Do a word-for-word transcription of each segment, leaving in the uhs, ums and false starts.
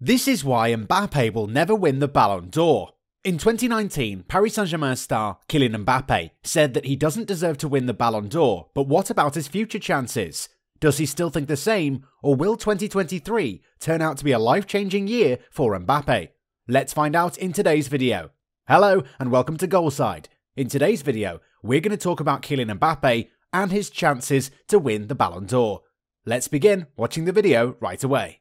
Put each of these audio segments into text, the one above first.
This is why Mbappe will never win the Ballon d'Or. In twenty nineteen, Paris Saint-Germain star Kylian Mbappe said that he doesn't deserve to win the Ballon d'Or, but what about his future chances? Does he still think the same, or will twenty twenty-three turn out to be a life-changing year for Mbappe? Let's find out in today's video. Hello and welcome to Goalside. In today's video, we're going to talk about Kylian Mbappe and his chances to win the Ballon d'Or. Let's begin watching the video right away.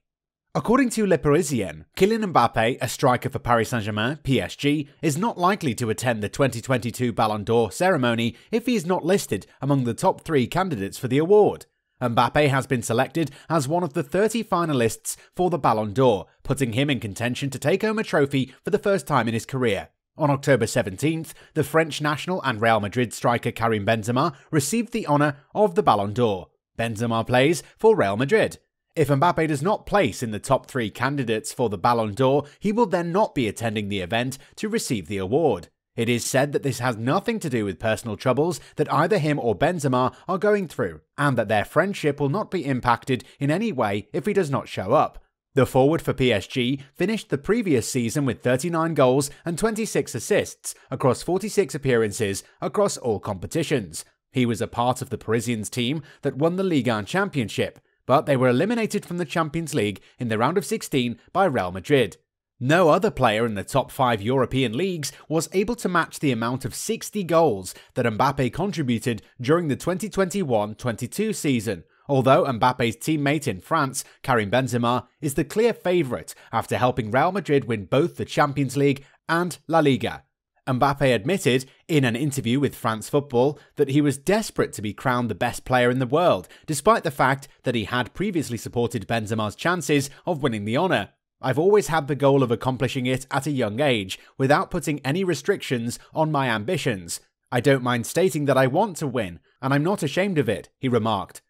According to Le Parisien, Kylian Mbappe, a striker for Paris Saint-Germain, P S G, is not likely to attend the twenty twenty-two Ballon d'Or ceremony if he is not listed among the top three candidates for the award. Mbappe has been selected as one of the thirty finalists for the Ballon d'Or, putting him in contention to take home a trophy for the first time in his career. On October seventeenth, the French national and Real Madrid striker Karim Benzema received the honour of the Ballon d'Or. Benzema plays for Real Madrid. If Mbappe does not place in the top three candidates for the Ballon d'Or, he will then not be attending the event to receive the award. It is said that this has nothing to do with personal troubles that either him or Benzema are going through, and that their friendship will not be impacted in any way if he does not show up. The forward for P S G finished the previous season with thirty-nine goals and twenty-six assists across forty-six appearances across all competitions. He was a part of the Parisians team that won the Ligue one championship, but they were eliminated from the Champions League in the round of sixteen by Real Madrid. No other player in the top five European leagues was able to match the amount of sixty goals that Mbappe contributed during the twenty twenty-one twenty-two season, although Mbappe's teammate in France, Karim Benzema, is the clear favourite after helping Real Madrid win both the Champions League and La Liga. Mbappe admitted in an interview with France Football that he was desperate to be crowned the best player in the world, despite the fact that he had previously supported Benzema's chances of winning the honour. I've always had the goal of accomplishing it at a young age, without putting any restrictions on my ambitions. I don't mind stating that I want to win, and I'm not ashamed of it, he remarked.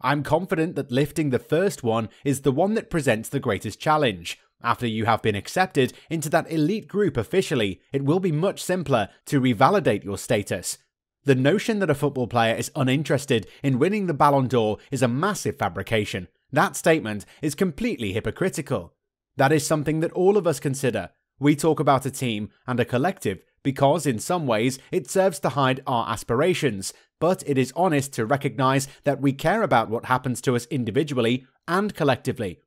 I'm confident that lifting the first one is the one that presents the greatest challenge. After you have been accepted into that elite group officially, it will be much simpler to revalidate your status. The notion that a football player is uninterested in winning the Ballon d'Or is a massive fabrication. That statement is completely hypocritical. That is something that all of us consider. We talk about a team and a collective because, in some ways, it serves to hide our aspirations, but it is honest to recognize that we care about what happens to us individually and collectively.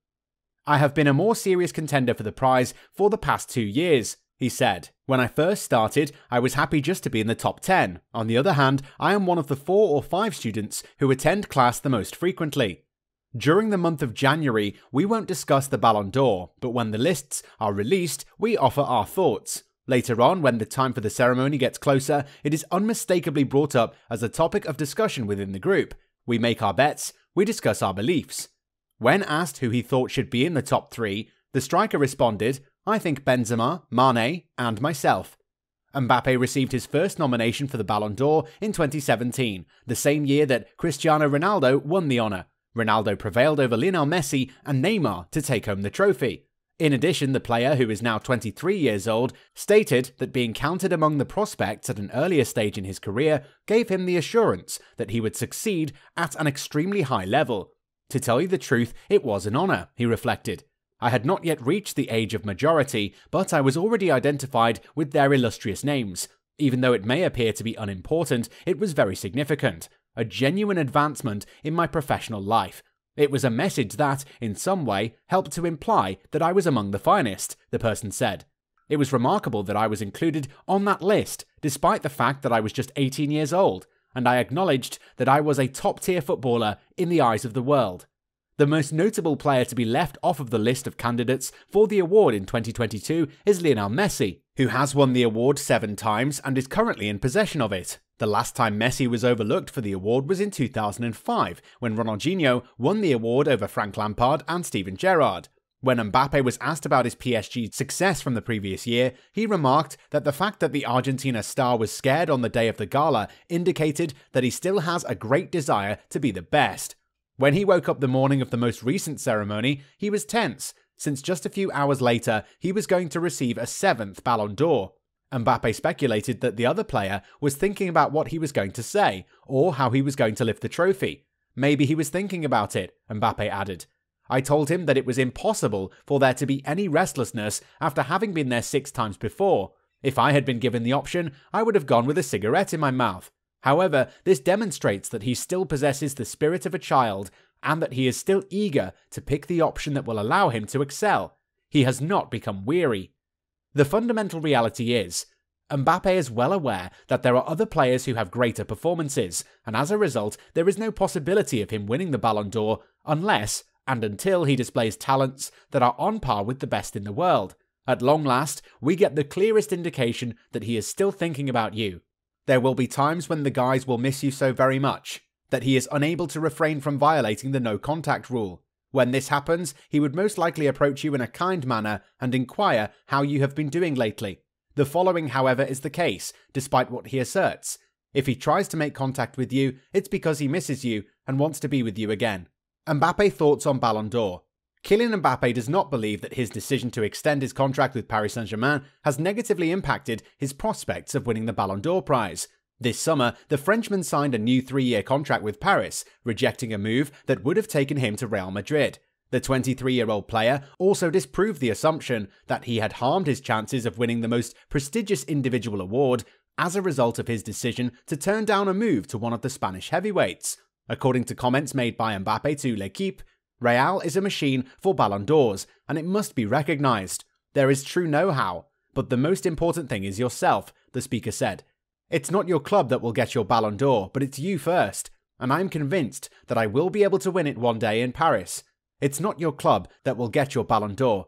I have been a more serious contender for the prize for the past two years, he said. When I first started, I was happy just to be in the top ten. On the other hand, I am one of the four or five students who attend class the most frequently. During the month of January, we won't discuss the Ballon d'Or, but when the lists are released, we offer our thoughts. Later on, when the time for the ceremony gets closer, it is unmistakably brought up as a topic of discussion within the group. We make our bets, we discuss our beliefs. When asked who he thought should be in the top three, the striker responded, I think Benzema, Mane, and myself. Mbappe received his first nomination for the Ballon d'Or in twenty seventeen, the same year that Cristiano Ronaldo won the honour. Ronaldo prevailed over Lionel Messi and Neymar to take home the trophy. In addition, the player, who is now twenty-three years old, stated that being counted among the prospects at an earlier stage in his career gave him the assurance that he would succeed at an extremely high level. To tell you the truth, it was an honour, he reflected. I had not yet reached the age of majority, but I was already identified with their illustrious names. Even though it may appear to be unimportant, it was very significant. A genuine advancement in my professional life. It was a message that, in some way, helped to imply that I was among the finest, the person said. It was remarkable that I was included on that list, despite the fact that I was just eighteen years old, and I acknowledged that I was a top-tier footballer in the eyes of the world. The most notable player to be left off of the list of candidates for the award in twenty twenty-two is Lionel Messi, who has won the award seven times and is currently in possession of it. The last time Messi was overlooked for the award was in two thousand five, when Ronaldinho won the award over Frank Lampard and Steven Gerrard. When Mbappe was asked about his P S G success from the previous year, he remarked that the fact that the Argentina star was scared on the day of the gala indicated that he still has a great desire to be the best. When he woke up the morning of the most recent ceremony, he was tense, since just a few hours later he was going to receive a seventh Ballon d'Or. Mbappe speculated that the other player was thinking about what he was going to say, or how he was going to lift the trophy. Maybe he was thinking about it, Mbappe added. I told him that it was impossible for there to be any restlessness after having been there six times before. If I had been given the option, I would have gone with a cigarette in my mouth. However, this demonstrates that he still possesses the spirit of a child and that he is still eager to pick the option that will allow him to excel. He has not become weary. The fundamental reality is, Mbappe is well aware that there are other players who have greater performances, and as a result, there is no possibility of him winning the Ballon d'Or unless and until he displays talents that are on par with the best in the world. At long last, we get the clearest indication that he is still thinking about you. There will be times when the guys will miss you so very much that he is unable to refrain from violating the no-contact rule. When this happens, he would most likely approach you in a kind manner and inquire how you have been doing lately. The following, however, is the case, despite what he asserts. If he tries to make contact with you, it's because he misses you and wants to be with you again. Mbappe thoughts on Ballon d'Or. Kylian Mbappe does not believe that his decision to extend his contract with Paris Saint-Germain has negatively impacted his prospects of winning the Ballon d'Or prize. This summer, the Frenchman signed a new three-year contract with Paris, rejecting a move that would have taken him to Real Madrid. The twenty-three-year-old player also disproved the assumption that he had harmed his chances of winning the most prestigious individual award as a result of his decision to turn down a move to one of the Spanish heavyweights. According to comments made by Mbappe to L'Équipe, Real is a machine for Ballon d'Ors, and it must be recognised. There is true know-how, but the most important thing is yourself, the speaker said. It's not your club that will get your Ballon d'Or, but it's you first, and I'm convinced that I will be able to win it one day in Paris. It's not your club that will get your Ballon d'Or.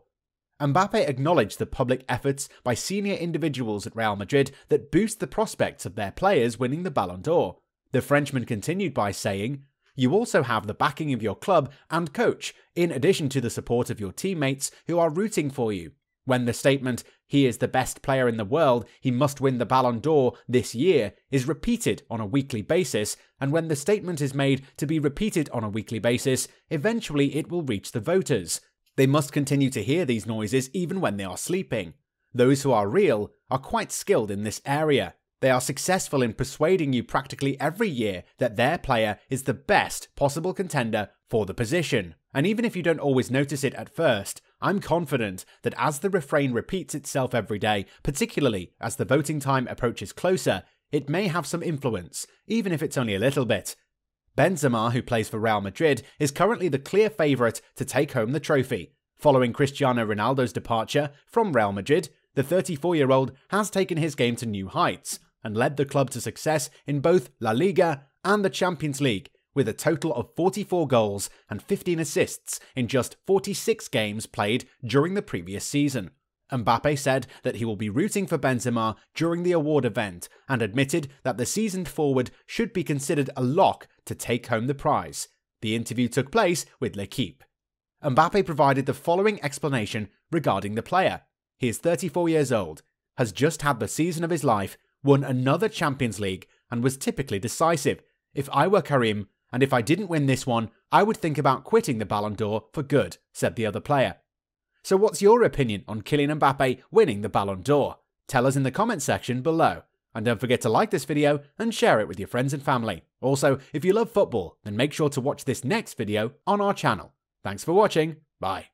Mbappe acknowledged the public efforts by senior individuals at Real Madrid that boost the prospects of their players winning the Ballon d'Or. The Frenchman continued by saying, "You also have the backing of your club and coach, in addition to the support of your teammates who are rooting for you." When the statement, "He is the best player in the world, he must win the Ballon d'Or this year," is repeated on a weekly basis, and when the statement is made to be repeated on a weekly basis, eventually it will reach the voters. They must continue to hear these noises even when they are sleeping. Those who are real are quite skilled in this area. They are successful in persuading you practically every year that their player is the best possible contender for the position. And even if you don't always notice it at first, I'm confident that as the refrain repeats itself every day, particularly as the voting time approaches closer, it may have some influence, even if it's only a little bit. Benzema, who plays for Real Madrid, is currently the clear favourite to take home the trophy. Following Cristiano Ronaldo's departure from Real Madrid, the thirty-four-year-old has taken his game to new heights and led the club to success in both La Liga and the Champions League, with a total of forty-four goals and fifteen assists in just forty-six games played during the previous season. Mbappe said that he will be rooting for Benzema during the award event and admitted that the seasoned forward should be considered a lock to take home the prize. The interview took place with L'Équipe. Mbappe provided the following explanation regarding the player. He is thirty-four years old, has just had the season of his life, won another Champions League, and was typically decisive. If I were Karim, and if I didn't win this one, I would think about quitting the Ballon d'Or for good, said the other player. So what's your opinion on Kylian Mbappe winning the Ballon d'Or? Tell us in the comments section below. And don't forget to like this video and share it with your friends and family. Also, if you love football, then make sure to watch this next video on our channel. Thanks for watching. Bye.